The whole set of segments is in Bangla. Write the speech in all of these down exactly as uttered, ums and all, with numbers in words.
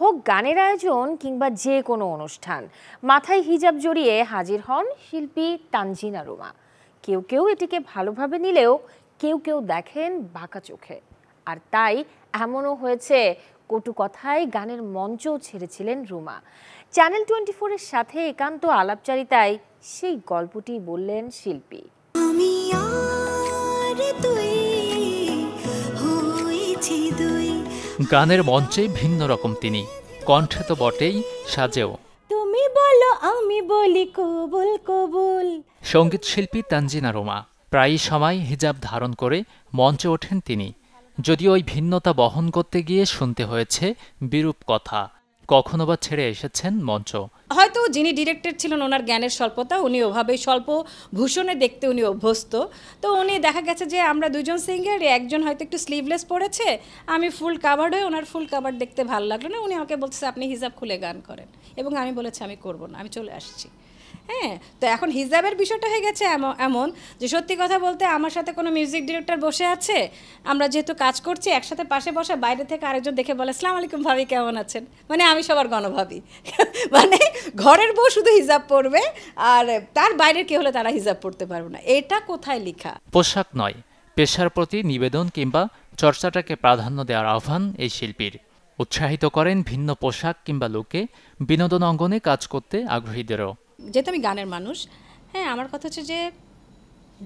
হোক গানের আয়োজন কিংবা যে কোনো অনুষ্ঠান, মাথায় হিজাব জড়িয়ে হাজির হন শিল্পী তানজিনা রুমা। কেউ কেউ এটিকে ভালোভাবে নিলেও কেউ কেউ দেখেন বাঁকা চোখে, আর তাই এমনও হয়েছে কটু কথায় গানের মঞ্চও ছেড়েছিলেন রুমা। চ্যানেল টোয়েন্টি ফোর এর সাথে একান্ত আলাপচারিতায় সেই গল্পটি বললেন শিল্পী। আমি আর তুই হইছি দুই। গানের মঞ্চে ভিন্ন রকম তিনি, কণ্ঠে তো বটেই, সাজেও। তুমি বলো আমি বলি কবুল কবুল। সঙ্গীত শিল্পী তানজিনা রুমা প্রায় সময় হিজাব ধারণ করে মঞ্চে ওঠেন তিনি। যদিও ওই ভিন্নতা বহন করতে গিয়ে শুনতে হয়েছে বিরূপ কথা, কখনো বা ছেড়ে এসেছেন মঞ্চ। হয়তো যিনি ডিরেক্টর ছিলেন ওনার জ্ঞানের স্বল্পতা, উনি ওভাবে স্বল্প ভূষণে দেখতে উনি অভ্যস্ত। তো উনি দেখা গেছে যে আমরা দুজন সিঙ্গার, একজন হয়তো একটু স্লিভলেস পড়েছে, আমি ফুল কাভার্ড হয়ে, ওনার ফুল কাভার্ড দেখতে ভালো লাগলো না, উনি আমাকে বলতেছে আপনি হিজাব খুলে গান করেন, এবং আমি বলেছি আমি করবো না, আমি চলে আসছি। হ্যাঁ, তো এখন হিজাবের বিষয়টা হয়ে গেছে এমন যে সত্যি কথা বলতে আমার সাথে কোনো মিউজিক ডিরেক্টর বসে আছে, আমরা যেহেতু কাজ করছি একসাথে পাশে বসে, বাইরে থেকে আরেকজন দেখে বলে আসসালামু আলাইকুম ভাবি কেমন আছেন, মানে আমি সবার গণভাবি, মানে ঘরের বউ শুধু হিজাব পরবে আর তার বাইরের কেউ হলে তারা হিজাব পরতে পারবে না। এটা কোথায় লেখা? পোশাক নয়, পেশার প্রতি নিবেদন কিংবা চর্চাটাকে প্রাধান্য দেওয়ার আহ্বান এই শিল্পীর। উৎসাহিত করেন ভিন্ন পোশাক কিংবা লোকে বিনোদন অঙ্গনে কাজ করতে আগ্রহীদেরও। যেহেতু আমি গানের মানুষ, হ্যাঁ, আমার কথা হচ্ছে যে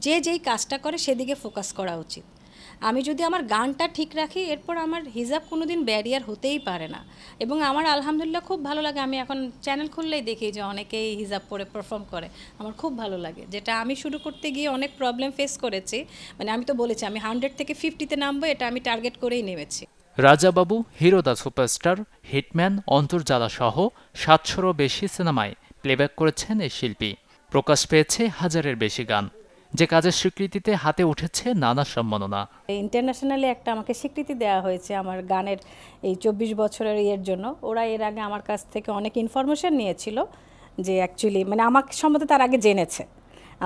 যে যেই কাজটা করে সেদিকে ফোকাস করা উচিত। আমি যদি আমার গানটা ঠিক রাখি, এরপর আমার হিজাব কোনো দিন ব্যারিয়ার হতেই পারে না। এবং আমার আলহামদুলিল্লাহ খুব ভালো লাগে, আমি এখন চ্যানেল খুললেই দেখি যে অনেকেই হিজাব পরে পারফর্ম করে, আমার খুব ভালো লাগে। যেটা আমি শুরু করতে গিয়ে অনেক প্রবলেম ফেস করেছি, মানে আমি তো বলেছি আমি হান্ড্রেড থেকে ফিফটিতে নামবো, এটা আমি টার্গেট করেই নেমেছি। Rajababu, hero the superstar, hitman, Antar Jwala সহ সাতশোরও বেশি সিনেমায় প্লেব্যাক করেছেন এই শিল্পী। প্রকাশ পেয়েছে হাজারের বেশি গান, যে কাজের স্বীকৃতিতে হাতে উঠেছে নানা সম্মাননা। ইন্টারন্যাশনালি একটা আমাকে স্বীকৃতি দেওয়া হয়েছে আমার গানের এই চব্বিশ বছরের ইয়ের জন্য। ওরা এর আগে আমার কাছ থেকে অনেক ইনফরমেশন নিয়েছিল, যে অ্যাকচুয়ালি মানে আমার সম্বন্ধে তার আগে জেনেছে,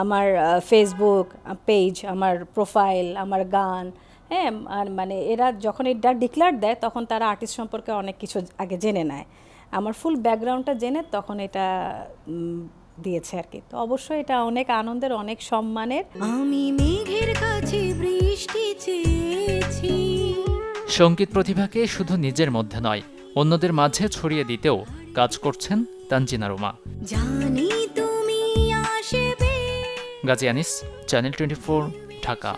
আমার ফেসবুক পেজ, আমার প্রোফাইল, আমার গান। হ্যাঁ, আর মানে এরা যখন এটা ডিক্লেয়ার দেয় তখন তারা আর্টিস্ট সম্পর্কে অনেক কিছু আগে জেনে নেয়, আমার ফুল ব্যাকগ্রাউন্ডটা জেনে তখন এটা দিয়েছে আর কি। তো অবশ্যই এটা অনেক আনন্দের, অনেক সম্মানের। আমি মেঘের কাছে বৃষ্টি চেয়েছি। সঙ্গীত প্রতিভাকে শুধু নিজের মধ্যে নয়, অন্যদের মাঝে ছড়িয়ে দিতেও কাজ করছেন তানজিনা রুমা। জানি তুমি আসবে। Gazi Anis, channel twenty four, Dhaka.